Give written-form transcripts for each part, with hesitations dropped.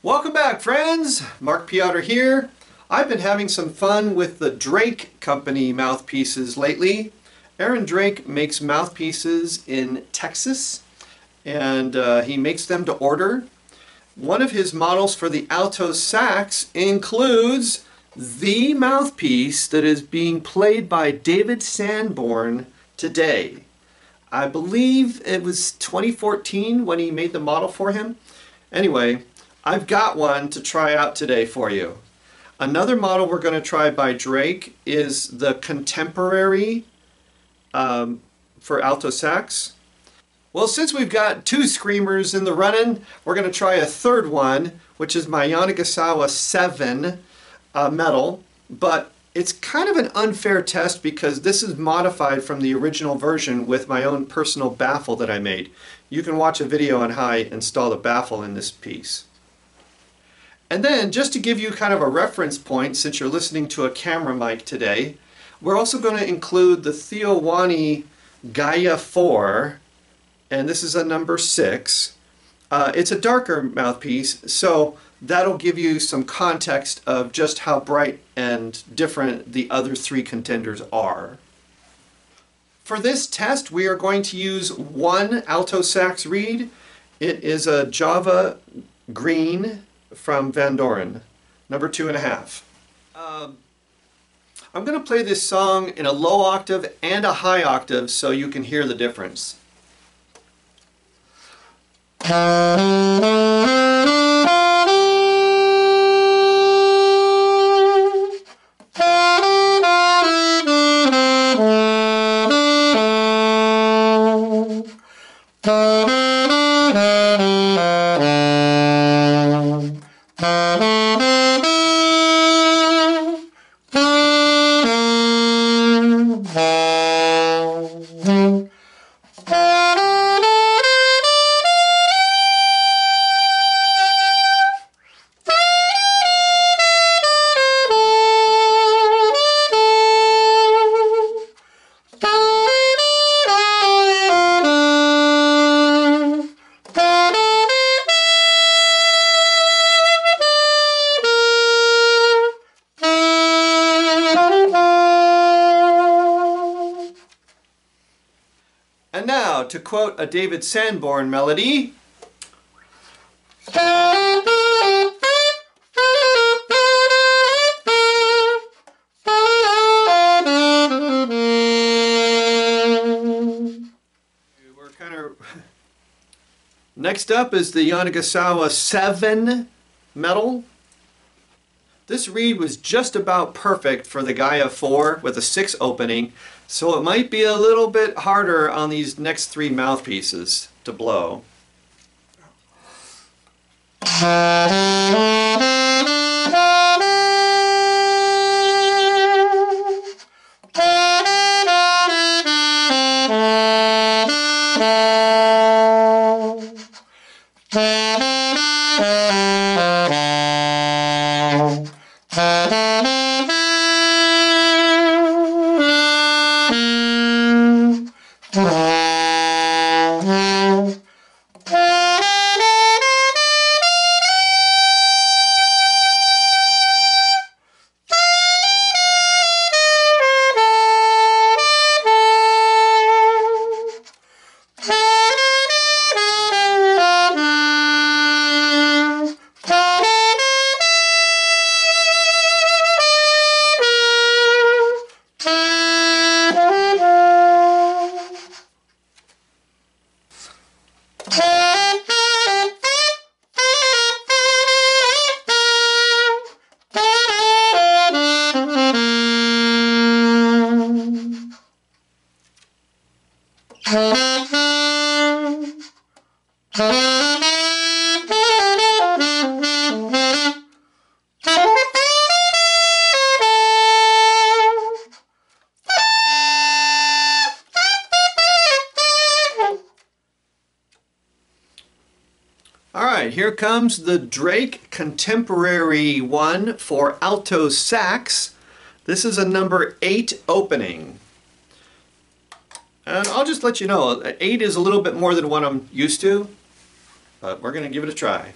Welcome back, friends. Mark Piotr here. I've been having some fun with the Drake Company mouthpieces lately. Aaron Drake makes mouthpieces in Texas, and he makes them to order. One of his models for the alto sax includes the mouthpiece that is being played by David Sanborn today. I believe it was 2014 when he made the model for him. Anyway, I've got one to try out today for you. Another model we're going to try by Drake is the Contemporary for alto sax. Well, since we've got two screamers in the running, we're going to try a third one, which is my Yanagisawa 7 metal, but it's kind of an unfair test because this is modified from the original version with my own personal baffle that I made. You can watch a video on how I install the baffle in this piece. And then, just to give you kind of a reference point, since you're listening to a camera mic today, we're also going to include the Theo Wanni Gaia 4, and this is a number 6. It's a darker mouthpiece, so that'll give you some context of just how bright and different the other three contenders are. For this test, we are going to use one alto sax reed. It is a Java green from Van Doren, number 2.5. I'm going to play this song in a low octave and a high octave so you can hear the difference. And now, to quote a David Sanborn melody, we're kind of... Next up is the Yanagisawa 7 metal. This reed was just about perfect for the Gaia 4 with a 6 opening. So it might be a little bit harder on these next three mouthpieces to blow. Alright, here comes the Drake Contemporary one for alto sax. This is a number 8 opening. And I'll just let you know, 8 is a little bit more than what I'm used to, but we're going to give it a try.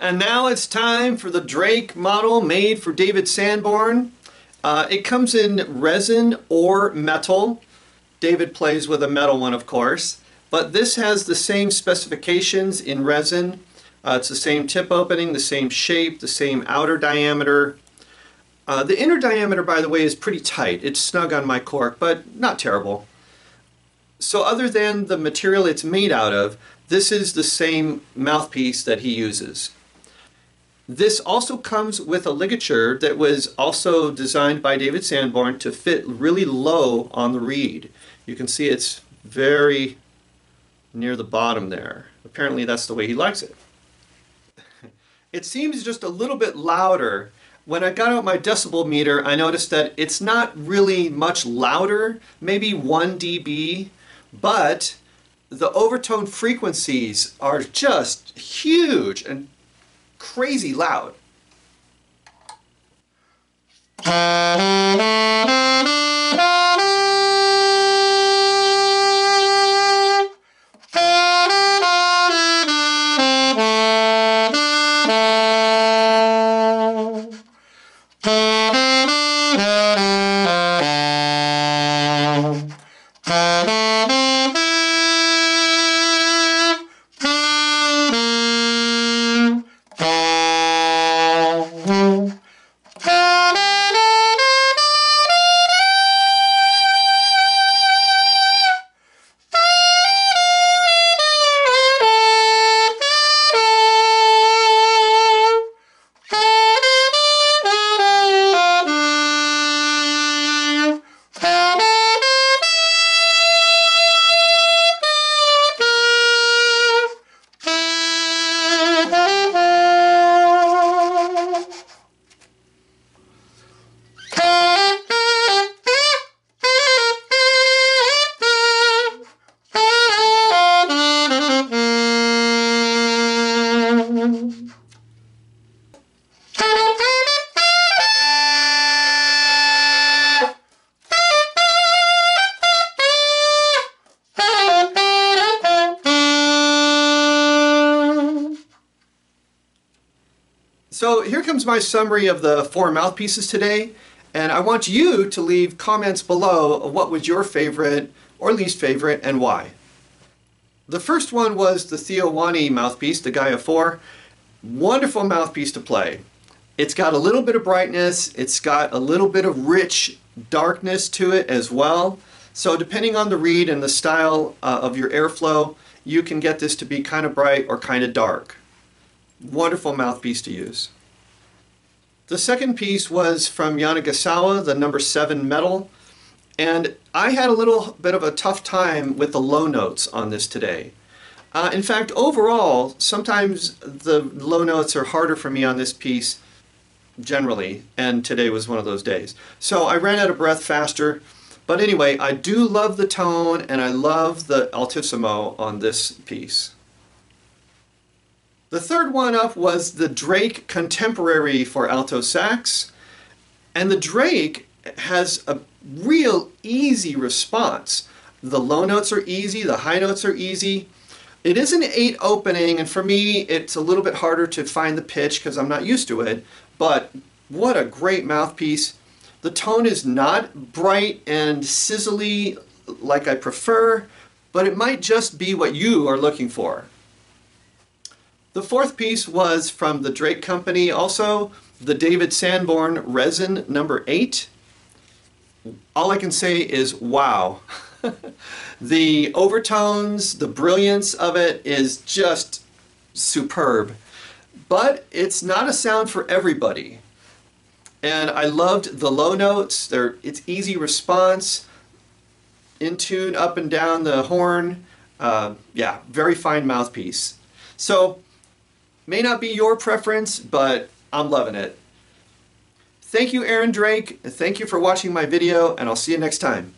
And now it's time for the Drake model made for David Sanborn. It comes in resin or metal. David plays with a metal one, of course, but this has the same specifications in resin. It's the same tip opening, the same shape, the same outer diameter. The inner diameter, by the way, is pretty tight. It's snug on my cork, but not terrible. So other than the material it's made out of, this is the same mouthpiece that he uses. This also comes with a ligature that was also designed by David Sanborn to fit really low on the reed. You can see it's very near the bottom there. Apparently that's the way he likes it. It seems just a little bit louder. When I got out my decibel meter, I noticed that it's not really much louder, maybe 1 dB, but the overtone frequencies are just huge and crazy loud. So here comes my summary of the 4 mouthpieces today, and I want you to leave comments below of what was your favorite or least favorite and why. The first one was the Theo Wanni mouthpiece, the Gaia 4. Wonderful mouthpiece to play. It's got a little bit of brightness, it's got a little bit of rich darkness to it as well. So depending on the reed and the style of your airflow, you can get this to be kind of bright or kind of dark. Wonderful mouthpiece to use. The second piece was from Yanagisawa, the number 7 metal, and I had a little bit of a tough time with the low notes on this today. In fact, overall, sometimes the low notes are harder for me on this piece generally, and today was one of those days. So I ran out of breath faster, but anyway, I do love the tone and I love the altissimo on this piece. The third one up was the Drake Contemporary for alto sax, and the Drake has a real easy response. The low notes are easy, the high notes are easy. It is an 8 opening, and for me it's a little bit harder to find the pitch because I'm not used to it, but what a great mouthpiece. The tone is not bright and sizzly like I prefer, but it might just be what you are looking for. The fourth piece was from the Drake Company also, the David Sanborn Resin number 8. All I can say is wow. The overtones, the brilliance of it is just superb. But it's not a sound for everybody. And I loved the low notes. It's easy response, in tune, up and down the horn. Yeah, very fine mouthpiece. So, may not be your preference, but I'm loving it. Thank you, Aaron Drake. Thank you for watching my video, and I'll see you next time.